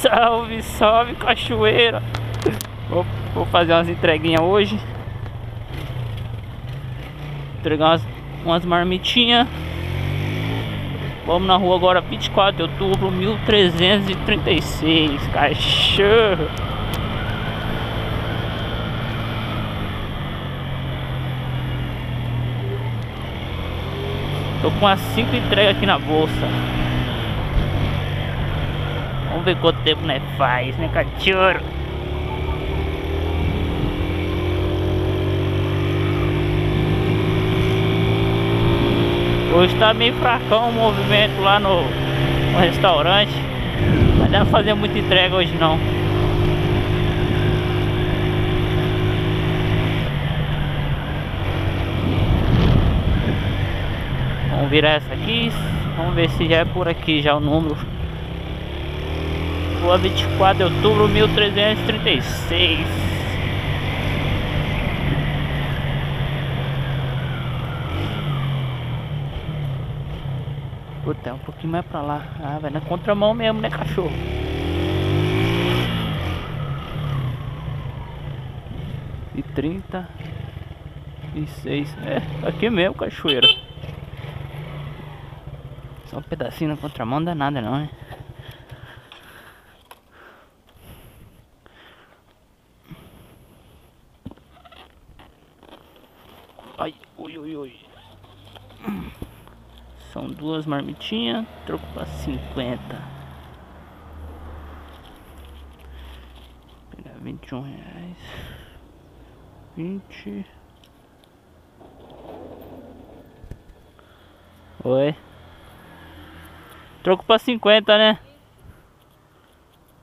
Salve, salve, Cachoeira. Vou fazer umas entreguinhas hoje. Entregar umas marmitinhas. Vamos na rua agora, 24 de outubro, 1336. Cachorro. Tô com umas 5 entregas aqui na bolsa. Vamos ver quanto tempo nós faz, né, cachorro? Hoje tá meio fracão o movimento lá no restaurante. Mas deve fazer muita entrega hoje não. Vamos virar essa aqui. Vamos ver se já é por aqui já o número. Rua 24 de outubro, 1336. Puta, um pouquinho mais pra lá. Ah, velho, na contramão mesmo, né, cachorro? E 36. É, aqui mesmo, Cachoeira. Só um pedacinho na contramão não dá nada, não, né? Ai, ui, ui, ui. São duas marmitinhas. Troco pra 50. Vou pegar 21 reais. 20. Oi. Troco pra 50, né?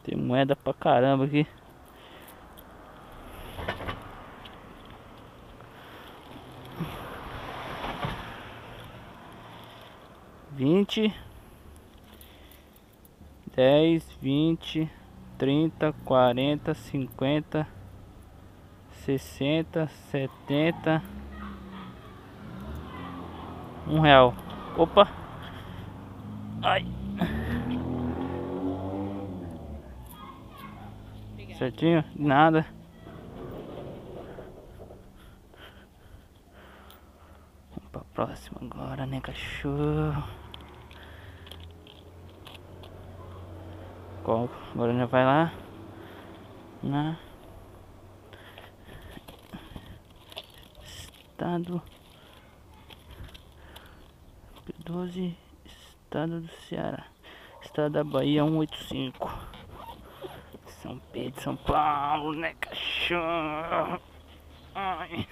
Tem moeda pra caramba aqui. $20, $10, $20, $30, $40, $50, $60, $70, R$1. Opa! Ai! Obrigado. Certinho? Nada. Vamos pra próxima agora, né, cachorro? Agora já vai lá na estado P12, estado do Ceará, estado da Bahia, 185, São Pedro, São Paulo, né, cachorro? Ai.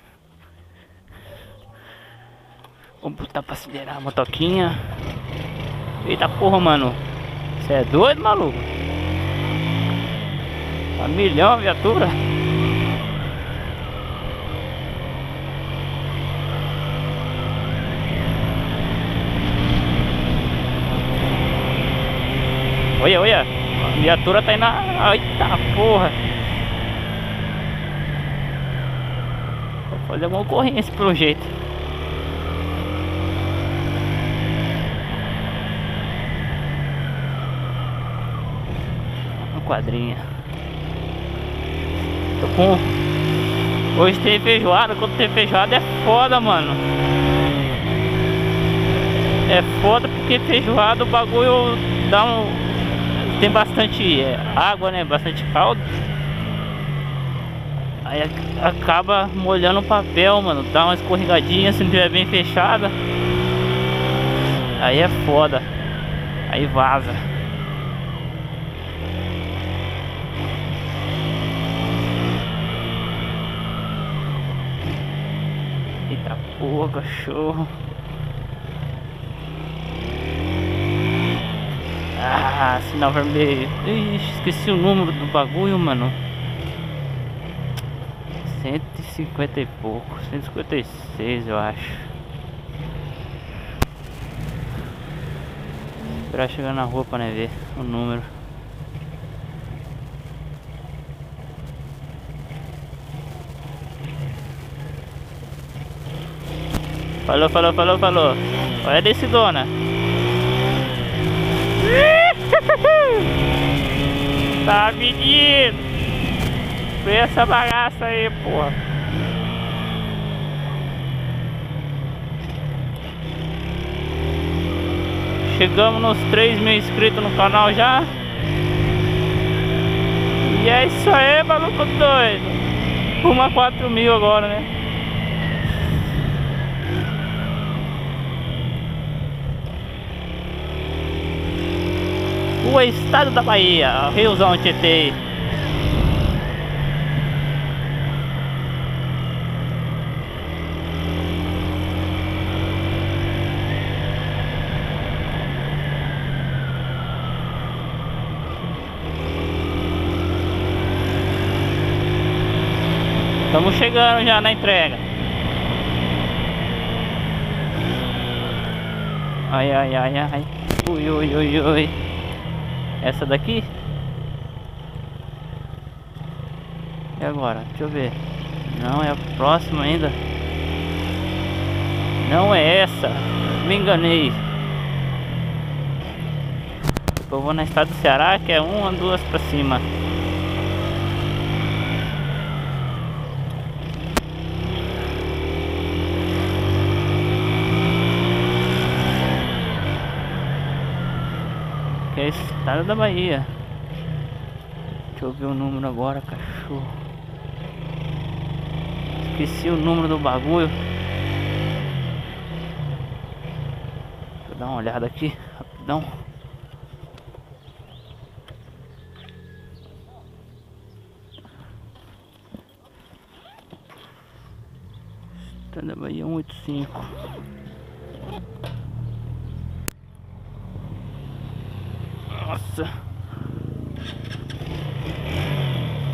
Vamos botar pra acelerar a motoquinha. Eita porra, mano, você é doido, maluco? A milhão a viatura. Olha, olha. A viatura tá indo na... Eita porra. Vou fazer alguma ocorrência pelo jeito. Uma quadrinha. Hoje tem feijoada. Quando tem feijoada é foda, mano. É foda porque feijoada o bagulho dá um... Tem bastante água, né? Bastante caldo. Aí acaba molhando o papel, mano. Dá uma escorregadinha se não tiver bem fechada. Aí é foda. Aí vaza. Eita porra, cachorro. Ah, sinal vermelho. Ixi, esqueci o número do bagulho, mano. 150 e pouco. 156, eu acho. Vou esperar chegar na rua pra ver o número. Falou, falou, falou, falou. Olha desse dona. Tá, menino? Vê essa bagaça aí, porra. Chegamos nos 3.000 inscritos no canal já. E é isso aí, maluco doido. Rumo a 4.000 agora, né? O estado da Bahia, Riozão Tietê. Estamos chegando já na entrega. Ai, ai, ai, ai. Ui, ui, ui, ui. Essa daqui? E agora? Deixa eu ver. Não, é a próxima ainda. Não é essa. Me enganei. Eu vou na estrada do Ceará, que é uma, duas pra cima. Que é estado da Bahia. Deixa eu ver o número agora, cachorro. Esqueci o número do bagulho. Deixa eu dar uma olhada aqui, rapidão. Estado da Bahia 185. Nossa.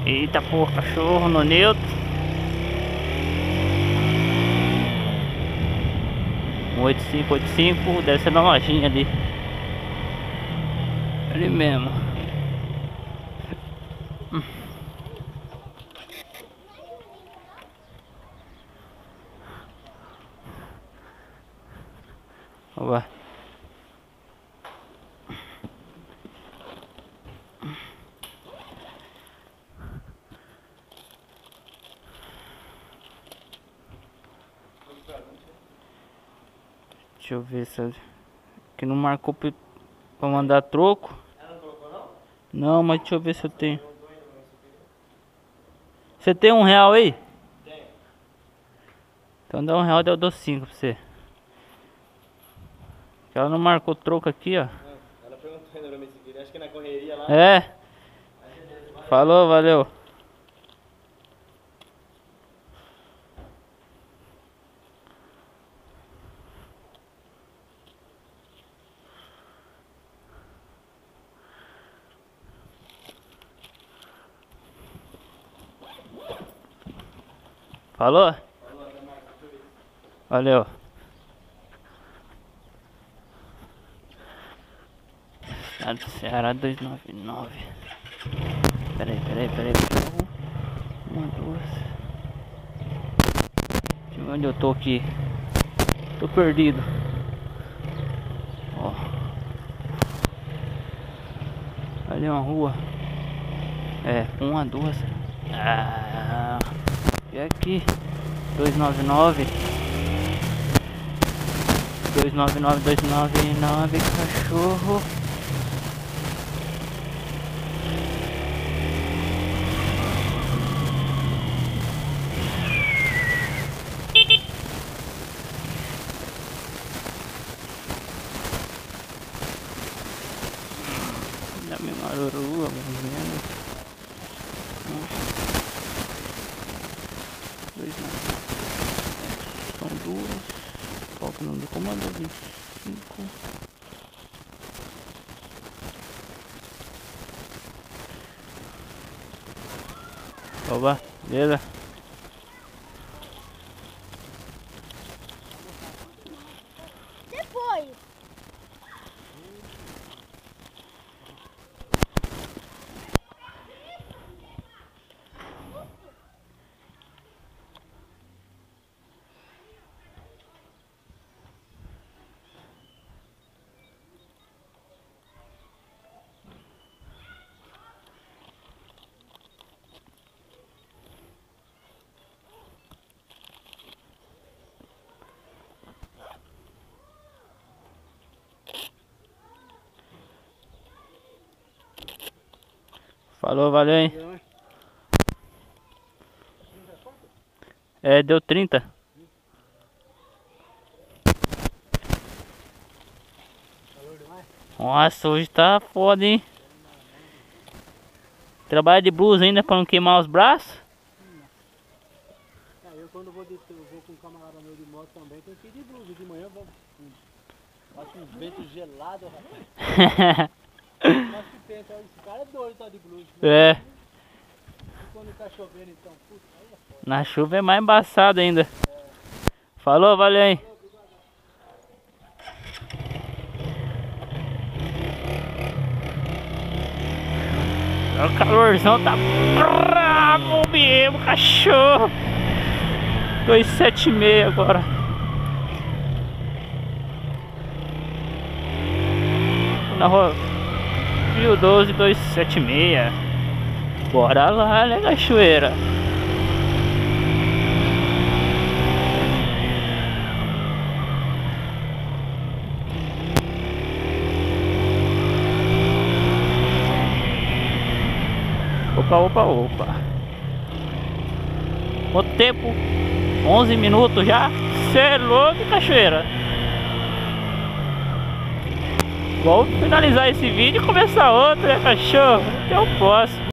Eita porra, cachorro no neutro. 8585, deve ser na lojinha ali. Ali mesmo. Oba. Deixa eu ver se... Que não marcou pra mandar troco. Ela não colocou, não? Não, mas deixa eu ver se eu tenho. Você tem R$1 aí? Tenho. Então dá R$1, eu dou 5 pra você. Ela não marcou troco aqui, ó. Ela perguntou ainda pra mim se queria. Acho que na correria lá... É. Falou, valeu. Falou? Valeu. Estado do Ceará 299. Peraí. Uma, duas. Deixa eu ver onde eu tô aqui. Tô perdido. Ó. Ali é uma rua. É, uma, duas. Ah. E aqui 299, cachorro. Ainda me marorua, mais ou menos. 2, são duas. Qual o número do comando? 25. Oba, beleza. Depois. Falou, valeu, hein? É, deu 30. Nossa, hoje tá foda, hein? Trabalha de blusa ainda pra não queimar os braços? Eu quando vou com um camarada meu de moto também, tenho que ir de blusa. De manhã eu vou... Bate um vento gelado, rapaz. Nossa, que pensa, esse cara é doido, tá de blusa. É. Quando tá chovendo, então, puta, aí é foda. Na chuva é mais embaçado ainda. É. Falou, valeu, hein? O calorzão tá bravo mesmo, cachorro. 276 agora. Na rua Rio 12, 276. Bora lá, né, cachoeira? Opa, opa, opa. Quanto tempo? 11 minutos já? Cê é louco, cachoeira? Vou finalizar esse vídeo e começar outro, né, cachorro? Até o próximo.